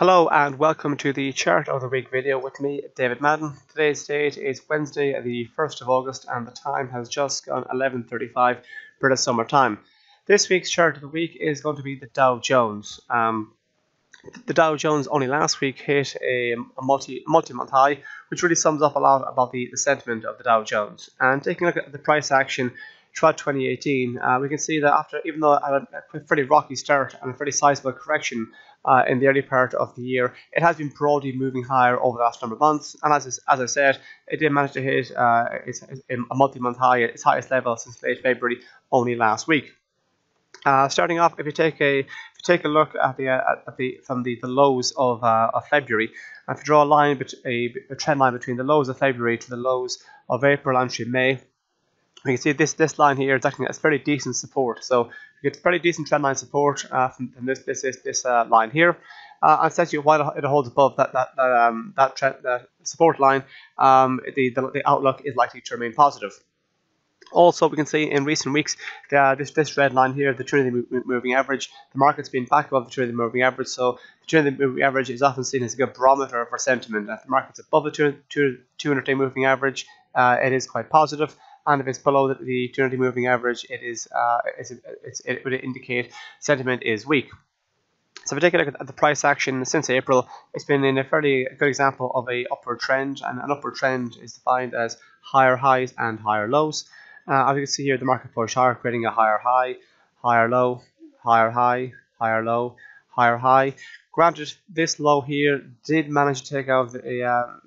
Hello and welcome to the chart of the week video with me, David Madden. Today's date is Wednesday the 1st of August and the time has just gone 11:35 British Summer Time. This week's chart of the week is going to be the Dow Jones. The Dow Jones only last week hit a multi-month high, which really sums up a lot about the sentiment of the Dow Jones. And taking a look at the price action throughout 2018, we can see that after, even though it had a fairly rocky start and a fairly sizable correction in the early part of the year, it has been broadly moving higher over the last number of months. And as I said, it did manage to hit a multi-month high at its highest level since late February only last week. Starting off, if you take a look at the lows of February, and if you draw a line, a trend line between the lows of February to the lows of April and to May, you can see this line here is actually a fairly decent support. So you get fairly decent trend line support from this line here. And essentially, while it holds above that support line, the outlook is likely to remain positive. Also, we can see in recent weeks, this red line here, the 200 moving average, the market's been back above the 200 moving average, so the 200 moving average is often seen as a good barometer for sentiment. If the market's above the 200-day moving average, it is quite positive, and if it's below the 200-day moving average, it would indicate sentiment is weak. So if we take a look at the price action since April, it's been in a fairly good example of an upward trend, and an upward trend is defined as higher highs and higher lows. As you can see here, the market pushed higher, creating a higher high, higher low, higher high, higher low, higher high. Granted, this low here did manage to take out the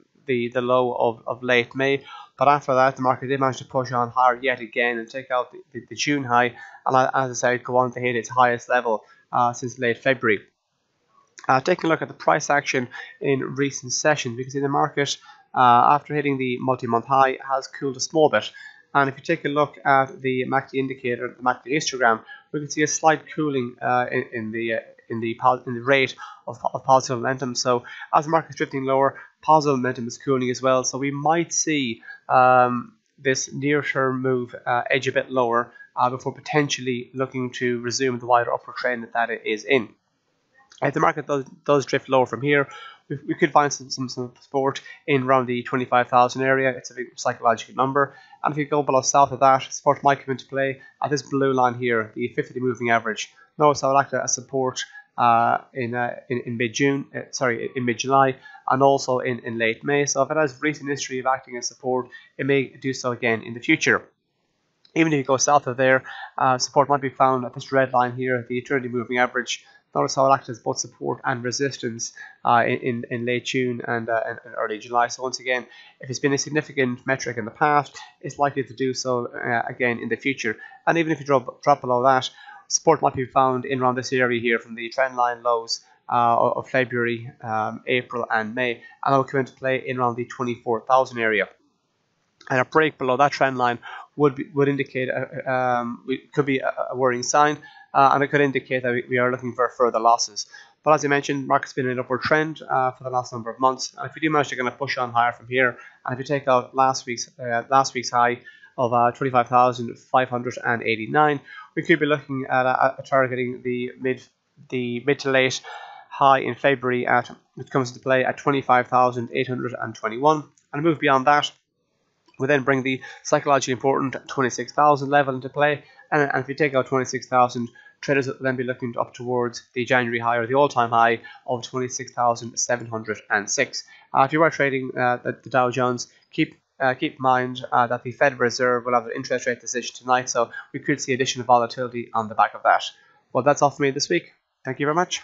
low of late May, but after that, the market did manage to push on higher yet again and take out the June high, and as I said, go on to hit its highest level since late February. Taking a look at the price action in recent sessions, we can see the market, after hitting the multi-month high, has cooled a small bit. And if you take a look at the MACD indicator, the MACD histogram, we can see a slight cooling in the rate of positive momentum. So as the market's drifting lower, positive momentum is cooling as well. So we might see this near-term move edge a bit lower before potentially looking to resume the wider upward trend that it is in. If the market does drift lower from here, we could find some support in around the 25,000 area. It's a big psychological number. And if you go below south of that, support might come into play at this blue line here, the 50-day moving average. Notice I would act as support in mid-June, in mid-July, and also in late May. So if it has recent history of acting as support, it may do so again in the future. Even if you go south of there, support might be found at this red line here, the 200-day moving average. Notice how it acts as both support and resistance in late June and early July. So once again, if it's been a significant metric in the past, it's likely to do so again in the future. And even if you drop below that, support might be found in around this area here from the trendline lows of February, April and May. And that will come into play in around the 24,000 area. And a break below that trend line would indicate could be a worrying sign, and it could indicate that we are looking for further losses. But as I mentioned, market's been in an upward trend for the last number of months. And if we do manage to kind of push on higher from here, and if you take out last week's high of 25,589, we could be looking at targeting the mid to late high in February which comes into play at 25,821, and move beyond that. We then bring the psychologically important 26,000 level into play, and if you take out 26,000, traders will then be looking up towards the January high or the all-time high of 26,706. If you are trading the Dow Jones, keep in mind that the Federal Reserve will have an interest rate decision tonight, so we could see additional volatility on the back of that. Well, that's all for me this week. Thank you very much.